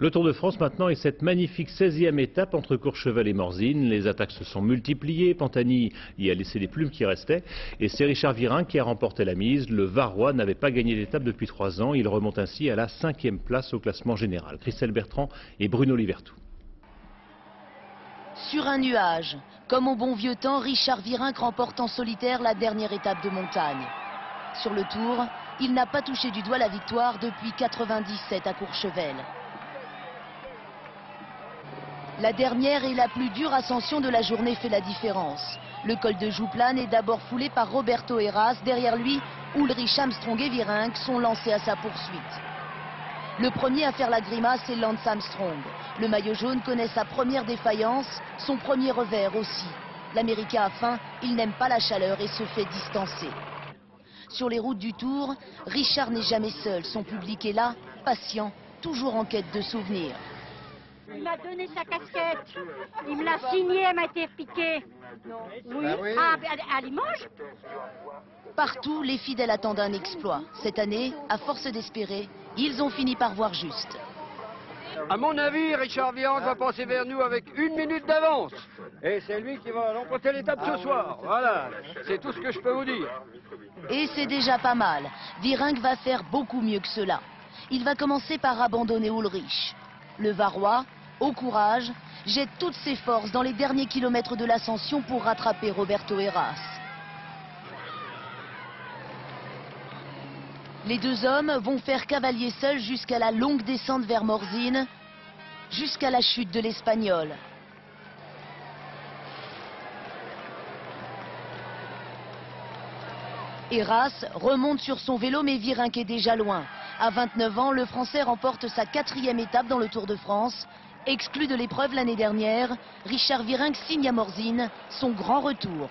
Le Tour de France maintenant est cette magnifique 16e étape entre Courchevel et Morzine. Les attaques se sont multipliées, Pantani y a laissé les plumes qui restaient et c'est Richard Virenque qui a remporté la mise. Le Varrois n'avait pas gagné d'étape depuis 3 ans, il remonte ainsi à la 5e place au classement général. Christelle Bertrand et Bruno Livertout. Sur un nuage, comme au bon vieux temps, Richard Virenque remporte en solitaire la dernière étape de montagne. Sur le Tour, il n'a pas touché du doigt la victoire depuis 97 à Courchevel. La dernière et la plus dure ascension de la journée fait la différence. Le col de Jouxplane est d'abord foulé par Roberto Heras. Derrière lui, Ulrich Armstrong et Virenque sont lancés à sa poursuite. Le premier à faire la grimace est Lance Armstrong. Le maillot jaune connaît sa première défaillance, son premier revers aussi. L'Américain a faim, il n'aime pas la chaleur et se fait distancer. Sur les routes du Tour, Richard n'est jamais seul. Son public est là, patient, toujours en quête de souvenirs. Il m'a donné sa casquette, il me l'a signée, elle m'a été piquée. Oui. Ah, à Limoges. Partout, les fidèles attendent un exploit. Cette année, à force d'espérer, ils ont fini par voir juste. À mon avis, Richard Virenque va passer vers nous avec 1 minute d'avance. Et c'est lui qui va l'emporter l'étape ce soir. Voilà, c'est tout ce que je peux vous dire. Et c'est déjà pas mal. Virenque va faire beaucoup mieux que cela. Il va commencer par abandonner Ulrich. Le Varrois, au courage, jette toutes ses forces dans les derniers kilomètres de l'ascension pour rattraper Roberto Heras. Les deux hommes vont faire cavalier seul jusqu'à la longue descente vers Morzine, jusqu'à la chute de l'Espagnol. Heras remonte sur son vélo mais Virenque est déjà loin. À 29 ans, le Français remporte sa 4e étape dans le Tour de France. Exclu de l'épreuve l'année dernière, Richard Virenque signe à Morzine son grand retour.